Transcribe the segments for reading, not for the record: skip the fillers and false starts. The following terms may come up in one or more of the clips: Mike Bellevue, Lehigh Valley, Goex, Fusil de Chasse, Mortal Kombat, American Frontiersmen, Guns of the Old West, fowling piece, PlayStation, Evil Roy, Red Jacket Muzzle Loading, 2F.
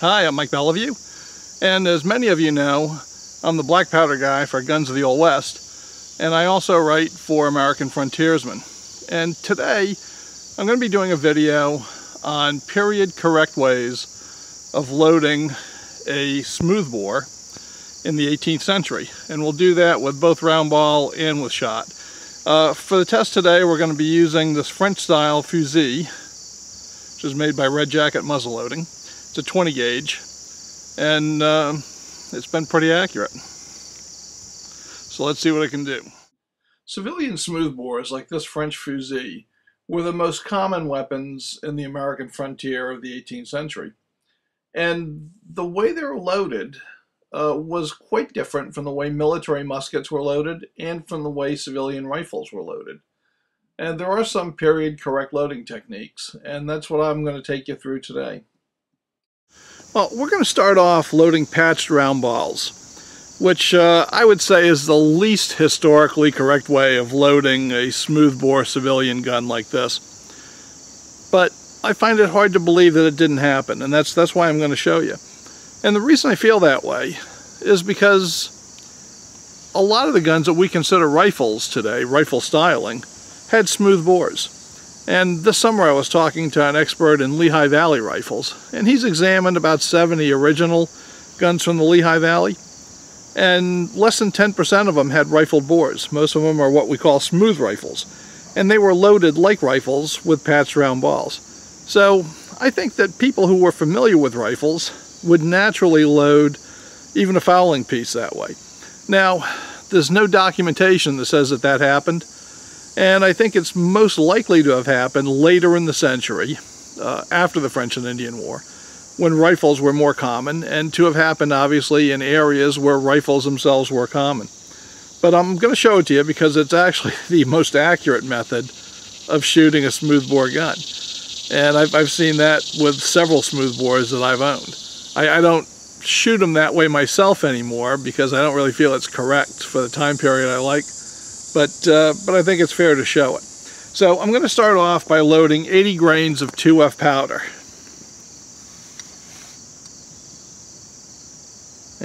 Hi, I'm Mike Bellevue, and as many of you know, I'm the black powder guy for Guns of the Old West, and I also write for American Frontiersmen. And today, I'm going to be doing a video on period-correct ways of loading a smoothbore in the 18th century, and we'll do that with both round ball and with shot. For the test today, we're going to be using this French-style fusil, which is made by Red Jacket Muzzle Loading. It's a 20 gauge, and it's been pretty accurate. So let's see what it can do. Civilian smoothbores like this French fusil were the most common weapons in the American frontier of the 18th century. And the way they were loaded was quite different from the way military muskets were loaded and from the way civilian rifles were loaded. And there are some period correct loading techniques, and that's what I'm going to take you through today. Well, we're going to start off loading patched round balls, which I would say is the least historically correct way of loading a smoothbore civilian gun like this. But I find it hard to believe that it didn't happen, and that's why I'm going to show you. And the reason I feel that way is because a lot of the guns that we consider rifles today, rifle styling, had smooth bores. And this summer I was talking to an expert in Lehigh Valley rifles, and he's examined about 70 original guns from the Lehigh Valley, and less than 10% of them had rifled bores. Most of them are what we call smooth rifles, and they were loaded like rifles with patched round balls. So I think that people who were familiar with rifles would naturally load even a fowling piece that way. Now, there's no documentation that says that that happened, and I think it's most likely to have happened later in the century, after the French and Indian War, when rifles were more common, and to have happened obviously in areas where rifles themselves were common. But I'm going to show it to you because it's actually the most accurate method of shooting a smoothbore gun. And I've seen that with several smoothbores that I've owned. I don't shoot them that way myself anymore because I don't really feel it's correct for the time period I like. But I think it's fair to show it. So I'm going to start off by loading 80 grains of 2F powder.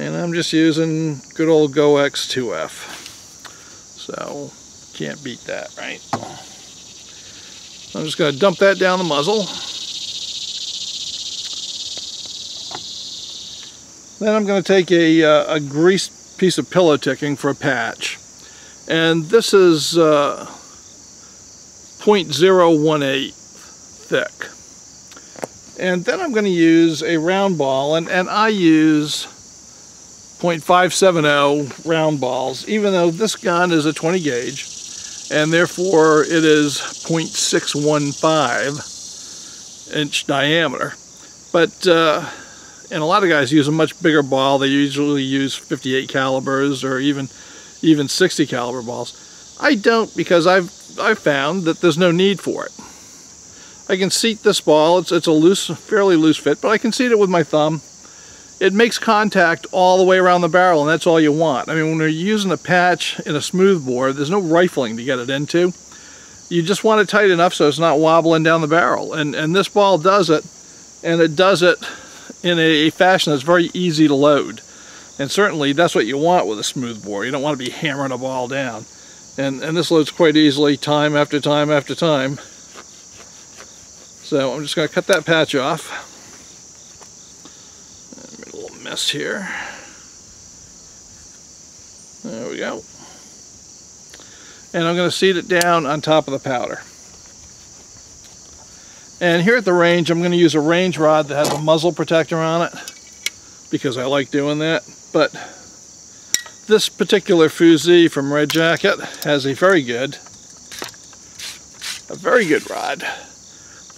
And I'm just using good old Goex 2F. So can't beat that, right? I'm just going to dump that down the muzzle. Then I'm going to take a greased piece of pillow ticking for a patch. And this is 0.018 thick. And then I'm going to use a round ball, and I use 0.570 round balls, even though this gun is a 20 gauge, and therefore it is 0.615 inch diameter. But, and a lot of guys use a much bigger ball. They usually use 58 calibers or even 60 caliber balls. I don't, because I've found that there's no need for it. I can seat this ball. It's a loose, fairly loose fit, but I can seat it with my thumb. It makes contact all the way around the barrel, and that's all you want. I mean, when you're using a patch in a smoothbore, there's no rifling to get it into. You just want it tight enough so it's not wobbling down the barrel, and this ball does it, and it does it in a fashion that's very easy to load. And certainly that's what you want with a smoothbore. You don't want to be hammering a ball down. And this loads quite easily time after time after time. So I'm just going to cut that patch off. I made a little mess here. There we go. And I'm going to seat it down on top of the powder. And here at the range, I'm going to use a range rod that has a muzzle protector on it, because I like doing that. But this particular fusil from Red Jacket has a very good rod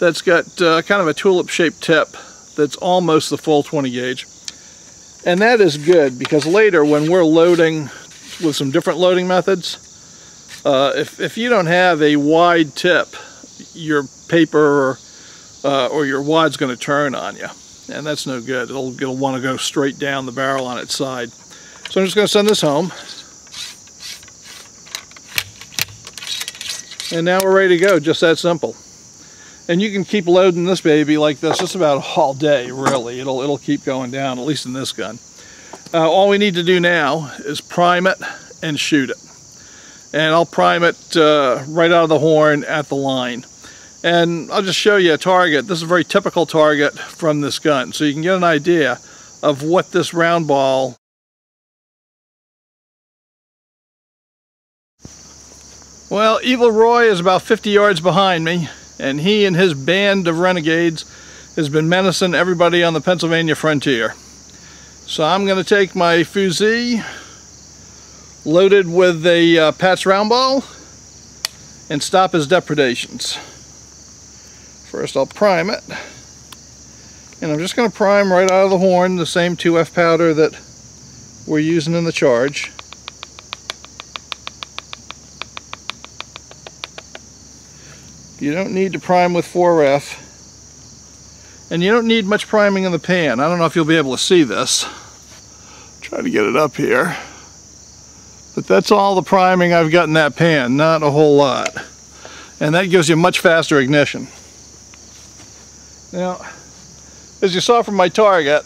that's got kind of a tulip-shaped tip that's almost the full 20 gauge. And that is good because later when we're loading with some different loading methods, if you don't have a wide tip, your paper or your wad's going to turn on you. And that's no good. It'll want to go straight down the barrel on its side. So I'm just going to send this home. And now we're ready to go, just that simple. And you can keep loading this baby like this just about all day, really. It'll keep going down, at least in this gun. All we need to do now is prime it and shoot it. And I'll prime it right out of the horn at the line. And I'll just show you a target. This is a very typical target from this gun, so you can get an idea of what this round ball is. Well, Evil Roy is about 50 yards behind me, and he and his band of renegades has been menacing everybody on the Pennsylvania frontier. So I'm going to take my Fusil, loaded with a Pat's round ball, and stop his depredations. First I'll prime it, and I'm just going to prime right out of the horn the same 2F powder that we're using in the charge. You don't need to prime with 4F, and you don't need much priming in the pan. I don't know if you'll be able to see this. Try to get it up here, but that's all the priming I've got in that pan, not a whole lot, and that gives you much faster ignition. Now, as you saw from my target,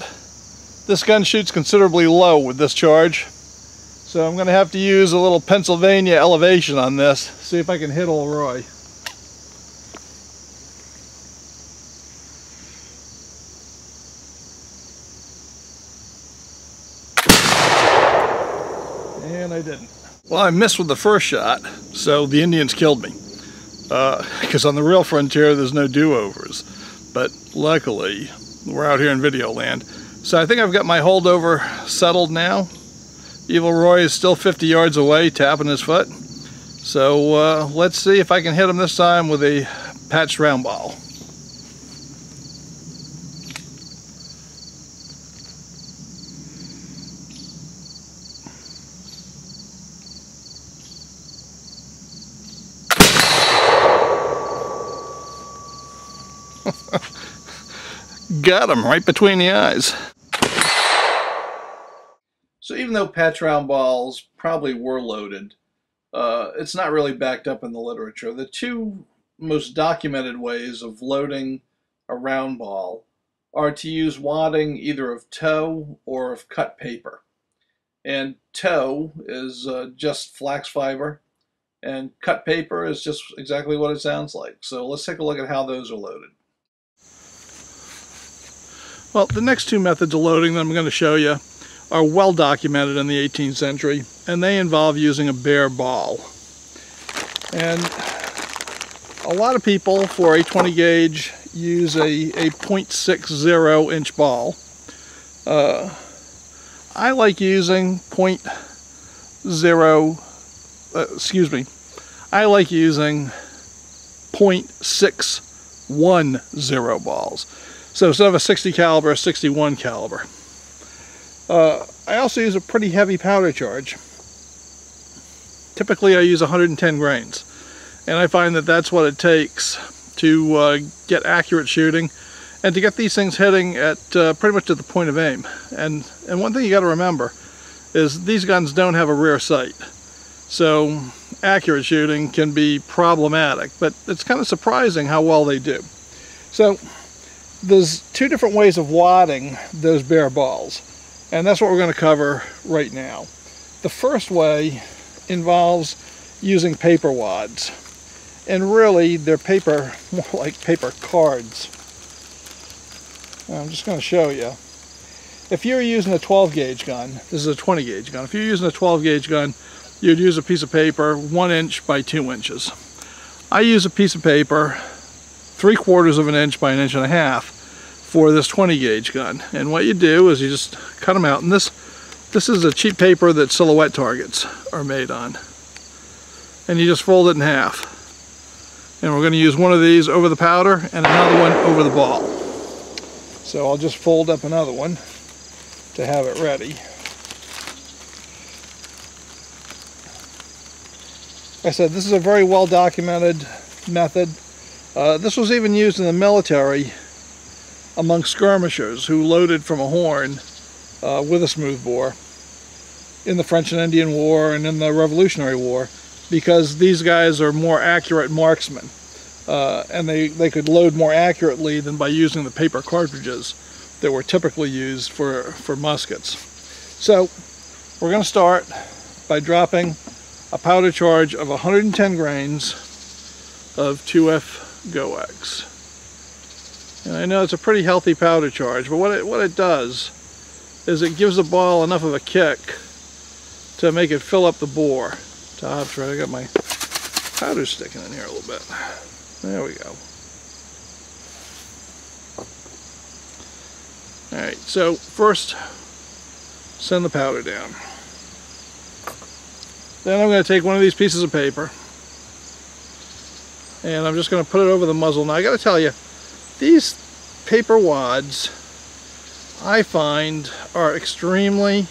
this gun shoots considerably low with this charge. So I'm going to have to use a little Pennsylvania elevation on this, see if I can hit old Roy. And I didn't. Well, I missed with the first shot, so the Indians killed me. Because on the real frontier, there's no do-overs. But luckily, we're out here in video land. So I think I've got my holdover settled now. Evil Roy is still 50 yards away, tapping his foot. So let's see if I can hit him this time with a patched round ball. Got him right between the eyes. So even though patch round balls probably were loaded, it's not really backed up in the literature. The two most documented ways of loading a round ball are to use wadding either of tow or of cut paper. And tow is just flax fiber, and cut paper is just exactly what it sounds like. So let's take a look at how those are loaded. Well, the next two methods of loading that I'm going to show you are well documented in the 18th century, and they involve using a bare ball. And a lot of people for a 20 gauge use a .60 inch ball. I like using I like using .610 balls. So instead of a 60 caliber, a 61 caliber. I also use a pretty heavy powder charge. Typically I use 110 grains. And I find that that's what it takes to get accurate shooting and to get these things hitting at pretty much at the point of aim. And one thing you got to remember is these guns don't have a rear sight. So accurate shooting can be problematic, but it's kind of surprising how well they do. So there's two different ways of wadding those bare balls, and that's what we're going to cover right now. The first way involves using paper wads, and really they're paper, more like paper cards. I'm just going to show you. If you're using a 12 gauge gun, this is a 20 gauge gun, if you're using a 12 gauge gun, you'd use a piece of paper 1 inch by 2 inches. I use a piece of paper 3/4 of an inch by 1.5 inches for this 20 gauge gun. And what you do is you just cut them out. And this is a cheap paper that silhouette targets are made on. And you just fold it in half. And we're going to use one of these over the powder and another one over the ball. So I'll just fold up another one to have it ready. Like I said, this is a very well documented method. This was even used in the military among skirmishers who loaded from a horn with a smoothbore in the French and Indian War and in the Revolutionary War, because these guys are more accurate marksmen. and they could load more accurately than by using the paper cartridges that were typically used for muskets. So we're going to start by dropping a powder charge of 110 grains of 2F Goex. And I know it's a pretty healthy powder charge, but what it does is it gives the ball enough of a kick to make it fill up the bore. That's right, I got my powder sticking in here a little bit. There we go. Alright, so first send the powder down. Then I'm going to take one of these pieces of paper and I'm just going to put it over the muzzle. Now I got to tell you, these paper wads I find are extremely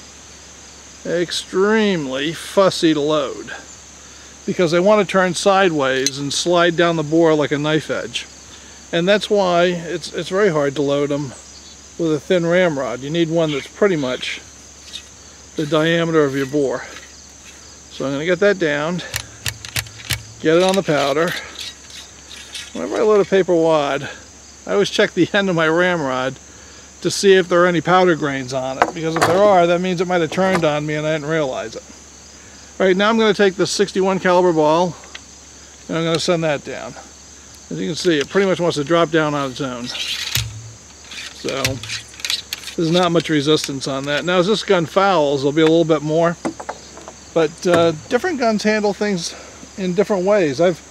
fussy to load because they want to turn sideways and slide down the bore like a knife edge. And that's why it's very hard to load them with a thin ramrod. You need one that's pretty much the diameter of your bore. So I'm going to get that down, get it on the powder. Whenever I load a paper wad, I always check the end of my ramrod to see if there are any powder grains on it, because if there are, that means it might have turned on me and I didn't realize it. All right, now I'm going to take the .61 caliber ball and I'm going to send that down. As you can see, it pretty much wants to drop down on its own. So there's not much resistance on that. Now as this gun fouls, there'll be a little bit more, but different guns handle things in different ways. I've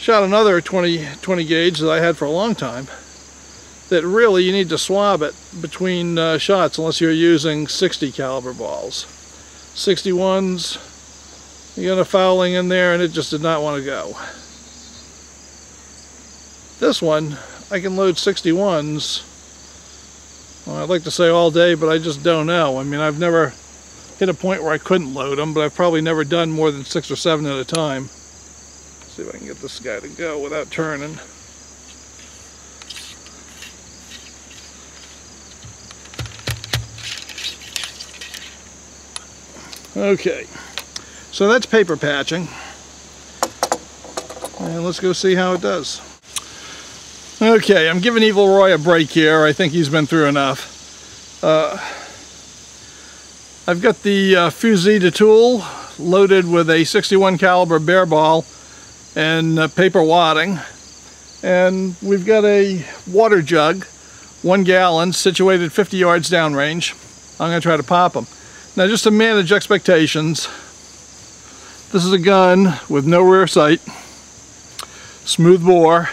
shot another 20 gauge that I had for a long time that really you need to swab it between shots unless you're using 60 caliber balls. 61s, you got a fouling in there and it just did not want to go. This one, I can load 61s, well, I'd like to say all day, but I just don't know. I mean, I've never hit a point where I couldn't load them, but I've probably never done more than 6 or 7 at a time. Let's see if I can get this guy to go without turning. Okay, so that's paper patching, and let's go see how it does. Okay, I'm giving Evil Roy a break here. I think he's been through enough. I've got the Fusil de Chasse loaded with a .61 caliber bear ball and paper wadding. And we've got a water jug, 1 gallon, situated 50 yards downrange. I'm going to try to pop them. Now just to manage expectations, this is a gun with no rear sight, smooth bore,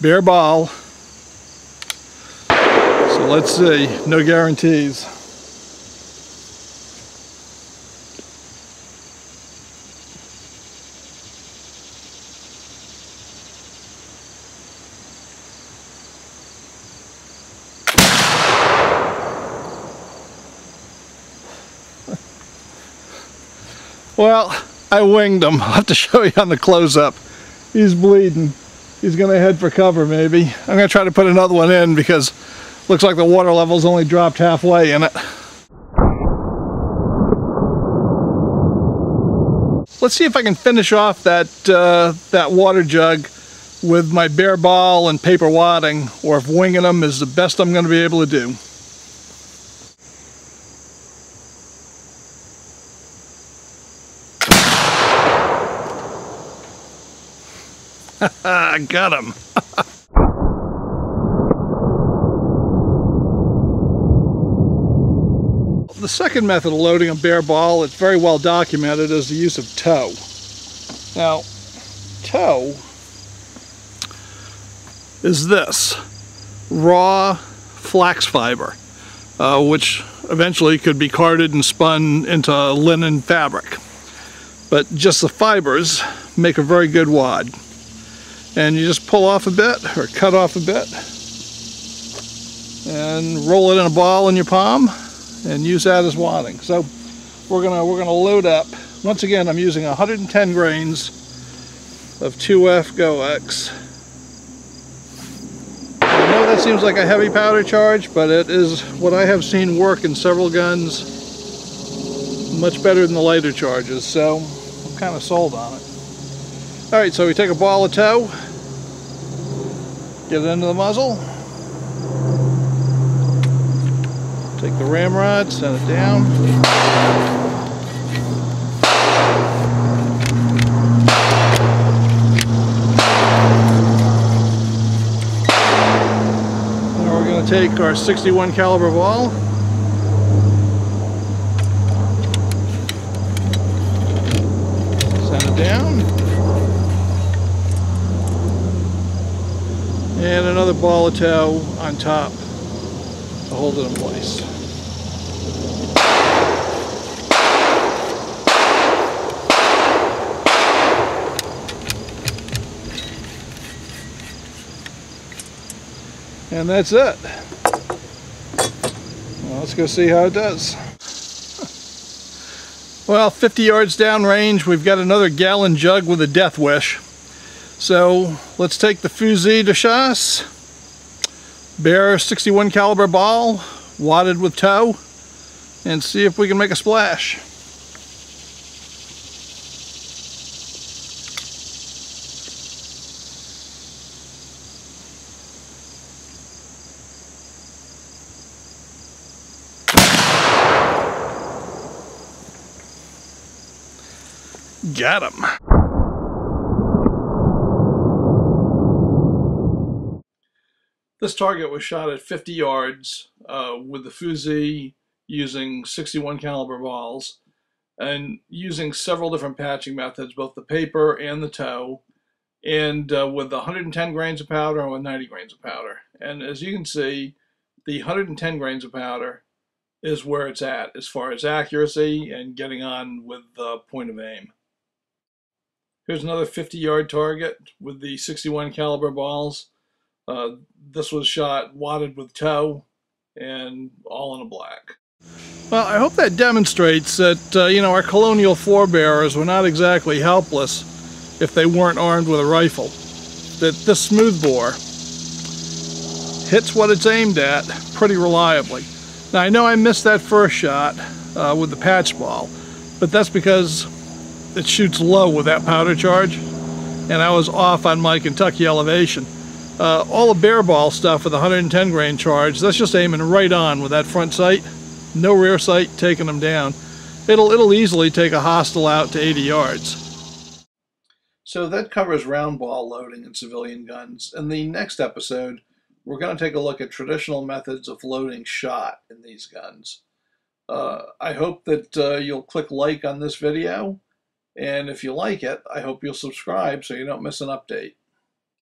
bare ball, so let's see, no guarantees. Well, I winged him. I'll have to show you on the close-up. He's bleeding. He's going to head for cover, maybe. I'm going to try to put another one in because it looks like the water level's only dropped halfway in it. Let's see if I can finish off that water jug with my bare ball and paper wadding, or if winging them is the best I'm going to be able to do. I got him. The second method of loading a bare ball, it's very well documented, is the use of tow. Now, tow is this raw flax fiber, which eventually could be carded and spun into linen fabric. But just the fibers make a very good wad. And you just pull off a bit, or cut off a bit, and roll it in a ball in your palm, and use that as wadding. So we're gonna load up. Once again, I'm using 110 grains of 2F Goex. I know that seems like a heavy powder charge, but it is what I have seen work in several guns much better than the lighter charges. So I'm kind of sold on it. Alright, so we take a ball of tow, get it into the muzzle, take the ramrod, send it down, now we're going to take our 61 caliber ball, send it down. And another ball of tow on top to hold it in place. And that's it. Well, let's go see how it does. Well, 50 yards downrange, we've got another gallon jug with a death wish. So let's take the Fusil de Chasse, bare 61 caliber ball, wadded with tow, and see if we can make a splash. Got him. This target was shot at 50 yards with the Fusil using 61 caliber balls and using several different patching methods, both the paper and the tow, and with 110 grains of powder and with 90 grains of powder. And as you can see, the 110 grains of powder is where it's at as far as accuracy and getting on with the point of aim. Here's another 50-yard target with the 61 caliber balls. This was shot wadded with tow and all in a black. Well, I hope that demonstrates that, you know, our colonial forebears were not exactly helpless if they weren't armed with a rifle. That this smoothbore hits what it's aimed at pretty reliably. Now, I know I missed that first shot with the patch ball, but that's because it shoots low with that powder charge, and I was off on my Kentucky elevation. All the bare ball stuff with 110 grain charge, that's just aiming right on with that front sight, no rear sight taking them down. It'll easily take a hostile out to 80 yards. So that covers round ball loading in civilian guns. In the next episode, we're going to take a look at traditional methods of loading shot in these guns. I hope that you'll click like on this video, and if you like it, I hope you'll subscribe so you don't miss an update.